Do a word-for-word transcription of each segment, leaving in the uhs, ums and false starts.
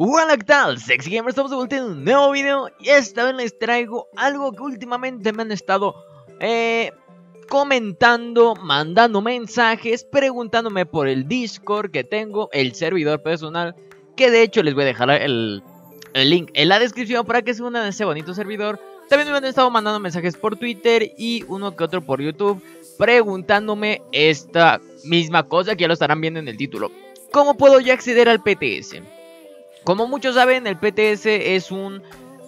Hola, ¿qué tal? Sexy Gamer, estamos de vuelta en un nuevo video y esta vez les traigo algo que últimamente me han estado eh, comentando, mandando mensajes, preguntándome por el Discord que tengo, el servidor personal, que de hecho les voy a dejar el, el link en la descripción para que se unan a ese bonito servidor. También me han estado mandando mensajes por Twitter y uno que otro por YouTube, preguntándome esta misma cosa que ya lo estarán viendo en el título. ¿Cómo puedo yo acceder al P T S? Como muchos saben, el P T S es un,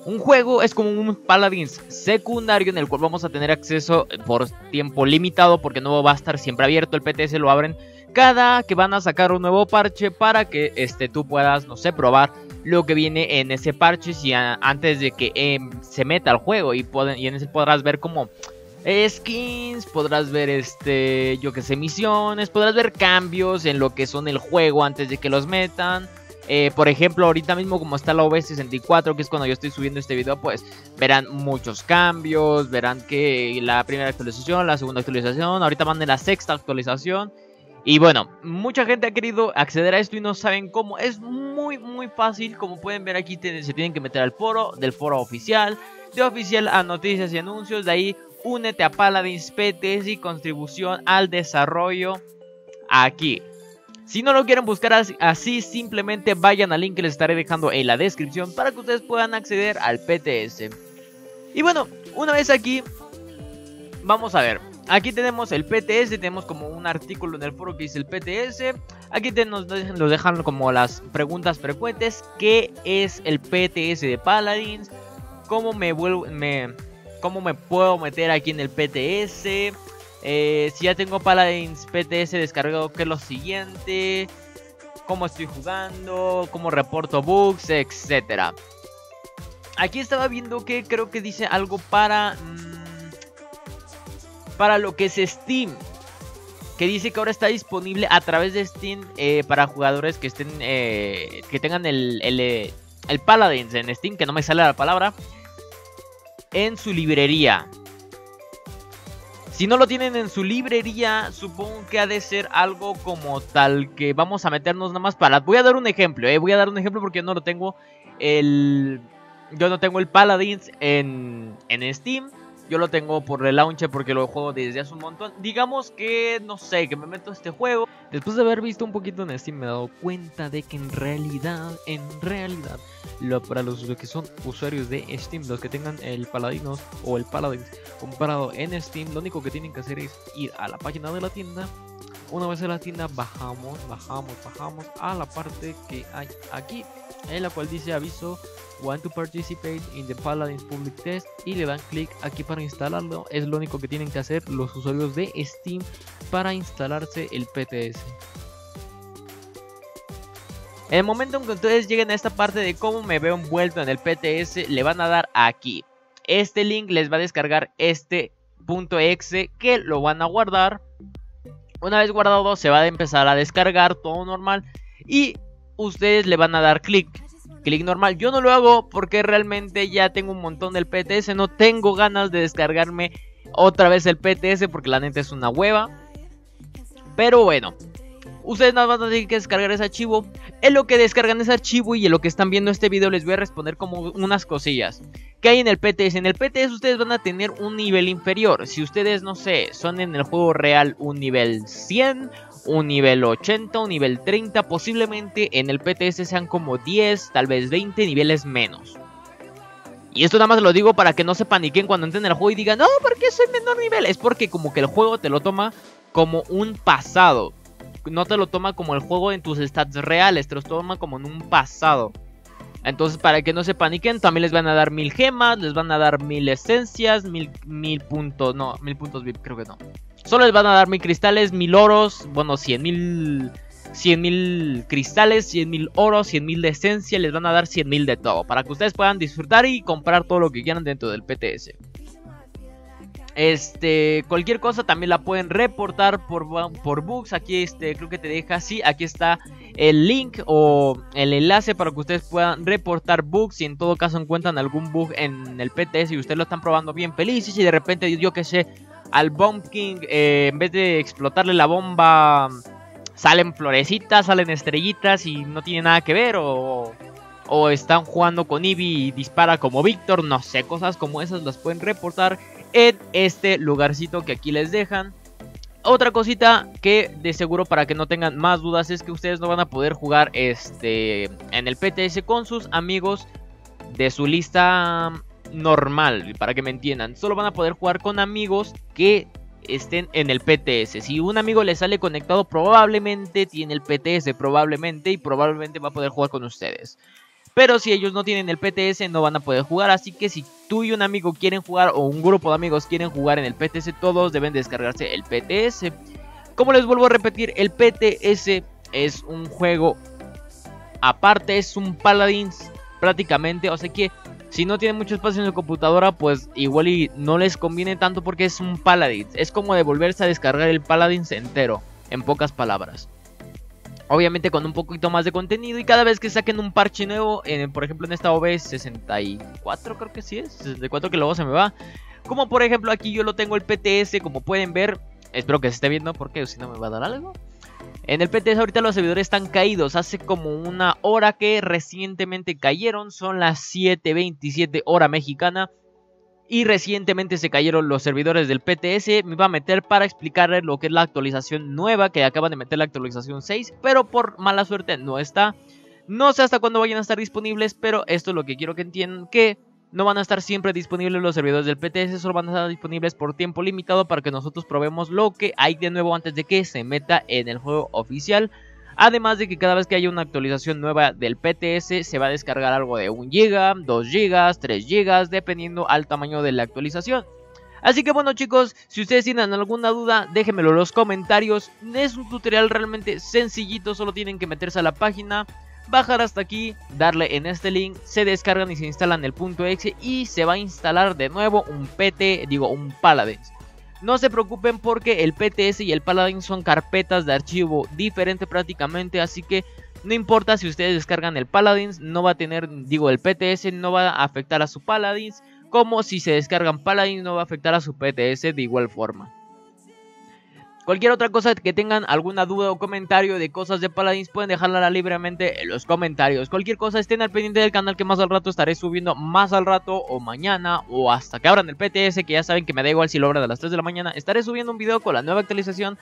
un juego, es como un Paladins secundario en el cual vamos a tener acceso por tiempo limitado porque no va a estar siempre abierto. El P T S lo abren cada que van a sacar un nuevo parche para que este, tú puedas, no sé, probar lo que viene en ese parche si a, antes de que eh, se meta al juego y, pod y en ese podrás ver como skins, podrás ver este, yo que sé, misiones, podrás ver cambios en lo que son el juego antes de que los metan. Eh, por ejemplo, ahorita mismo como está la O B sesenta y cuatro, que es cuando yo estoy subiendo este video, pues verán muchos cambios, verán que la primera actualización, la segunda actualización, ahorita van en la sexta actualización. Y bueno, mucha gente ha querido acceder a esto y no saben cómo. Es muy muy fácil, como pueden ver aquí te, se tienen que meter al foro, del foro oficial, de oficial a noticias y anuncios, de ahí únete a Paladins P T S y contribución al desarrollo aquí. Si no lo quieren buscar así, simplemente vayan al link que les estaré dejando en la descripción para que ustedes puedan acceder al P T S. Y bueno, una vez aquí, vamos a ver. Aquí tenemos el P T S, tenemos como un artículo en el foro que dice el P T S. Aquí te nos, nos dejan como las preguntas frecuentes. ¿Qué es el P T S de Paladins? ¿Cómo me, vuelvo, me, cómo me puedo meter aquí en el P T S? Eh, si ya tengo Paladins P T S descargado, ¿qué es lo siguiente? ¿Cómo estoy jugando? ¿Cómo reporto bugs? Etcétera. Aquí estaba viendo que creo que dice algo para mmm, para lo que es Steam, que dice que ahora está disponible a través de Steam eh, para jugadores que estén eh, que tengan el, el, el Paladins en Steam, que no me sale la palabra, en su librería. Si no lo tienen en su librería, supongo que ha de ser algo como tal que vamos a meternos nada más para... Voy a dar un ejemplo, eh, voy a dar un ejemplo porque yo no lo tengo el... Yo no tengo el Paladins en, en Steam. Yo lo tengo por el launcher porque lo juego desde hace un montón. Digamos que, no sé, que me meto a este juego. Después de haber visto un poquito en Steam me he dado cuenta de que en realidad, en realidad... Lo, para los que son usuarios de Steam, los que tengan el Paladinos o el Paladins comprado en Steam, lo único que tienen que hacer es ir a la página de la tienda. Una vez en la tienda bajamos, bajamos, bajamos a la parte que hay aquí, en la cual dice aviso want to participate in the Paladins public test, y le dan clic aquí para instalarlo. Es lo único que tienen que hacer los usuarios de Steam para instalarse el P T S. En el momento en que ustedes lleguen a esta parte de cómo me veo envuelto en el P T S, le van a dar aquí. Este link les va a descargar este .exe que lo van a guardar. Una vez guardado se va a empezar a descargar todo normal y ustedes le van a dar clic. Clic normal. Yo no lo hago porque realmente ya tengo un montón del P T S. No tengo ganas de descargarme otra vez el P T S porque la neta es una hueva. Pero bueno. Ustedes nada más tienen que descargar ese archivo. En lo que descargan ese archivo y en lo que están viendo este video les voy a responder como unas cosillas que hay en el P T S. En el P T S ustedes van a tener un nivel inferior. Si ustedes, no sé, son en el juego real un nivel cien, un nivel ochenta, un nivel treinta, posiblemente en el P T S sean como diez, tal vez veinte niveles menos. Y esto nada más lo digo para que no se paniquen cuando entren al juego y digan, no, ¿por qué soy menor nivel? Es porque como que el juego te lo toma como un pasado. No te lo toma como el juego en tus stats reales, te los toma como en un pasado. Entonces, para que no se paniquen, también les van a dar mil gemas, les van a dar mil esencias, mil, mil puntos, no, mil puntos V I P, creo que no. Solo les van a dar mil cristales, mil oros, bueno, cien mil, cien mil cristales, cien mil oros, cien mil de esencia, les van a dar cien mil de todo. Para que ustedes puedan disfrutar y comprar todo lo que quieran dentro del P T S. Este, cualquier cosa también la pueden reportar por, por bugs. Aquí este, creo que te deja así. Aquí está el link o el enlace para que ustedes puedan reportar bugs. Si en todo caso encuentran algún bug en el P T S y ustedes lo están probando bien felices y de repente, yo que sé, al Bomb King eh, en vez de explotarle la bomba salen florecitas, salen estrellitas y no tiene nada que ver, o, o están jugando con Ivy y dispara como Víctor, no sé, cosas como esas las pueden reportar en este lugarcito que aquí les dejan. Otra cosita que de seguro, para que no tengan más dudas, es que ustedes no van a poder jugar este en el P T S con sus amigos de su lista normal, para que me entiendan. Solo van a poder jugar con amigos que estén en el P T S. Si un amigo le sale conectado, probablemente tiene el P T S, probablemente, y probablemente va a poder jugar con ustedes. Pero si ellos no tienen el P T S, no van a poder jugar. Así que si tú y un amigo quieren jugar, o un grupo de amigos quieren jugar en el P T S, todos deben descargarse el P T S. Como les vuelvo a repetir, el P T S es un juego aparte, es un Paladins prácticamente, o sea que si no tienen mucho espacio en su computadora, pues igual y no les conviene tanto, porque es un Paladins. Es como de volverse a descargar el Paladins entero, en pocas palabras. Obviamente con un poquito más de contenido, y cada vez que saquen un parche nuevo, en, por ejemplo en esta O B sesenta y cuatro, creo que sí es, sesenta y cuatro, que luego se me va. Como por ejemplo aquí yo lo tengo el P T S, como pueden ver, espero que se esté viendo porque si no me va a dar algo. En el P T S ahorita los servidores están caídos, hace como una hora que recientemente cayeron, son las siete veintisiete hora mexicana. Y recientemente se cayeron los servidores del P T S. Me iba a meter para explicarles lo que es la actualización nueva, que acaban de meter la actualización seis, pero por mala suerte no está. No sé hasta cuándo vayan a estar disponibles, pero esto es lo que quiero que entiendan, que no van a estar siempre disponibles los servidores del P T S. Solo van a estar disponibles por tiempo limitado, para que nosotros probemos lo que hay de nuevo antes de que se meta en el juego oficial. Además de que cada vez que haya una actualización nueva del P T S, se va a descargar algo de un giga, dos gigas, tres gigas, dependiendo al tamaño de la actualización. Así que bueno chicos, si ustedes tienen alguna duda, déjenmelo en los comentarios. Es un tutorial realmente sencillito, solo tienen que meterse a la página, bajar hasta aquí, darle en este link, se descargan y se instalan el .exe, y se va a instalar de nuevo un P T, digo un Paladins. No se preocupen porque el P T S y el Paladins son carpetas de archivo diferente prácticamente, así que no importa si ustedes descargan el Paladins, no va a tener, digo el P T S no va a afectar a su Paladins, como si se descargan Paladins no va a afectar a su P T S de igual forma. Cualquier otra cosa que tengan alguna duda o comentario de cosas de Paladins, pueden dejarla libremente en los comentarios. Cualquier cosa, estén al pendiente del canal, que más al rato estaré subiendo, más al rato o mañana o hasta que abran el P T S, que ya saben que me da igual si lo abran a las tres de la mañana. Estaré subiendo un video con la nueva actualización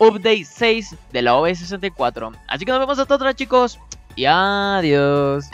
Update seis de la O B sesenta y cuatro. Así que nos vemos hasta otra chicos y adiós.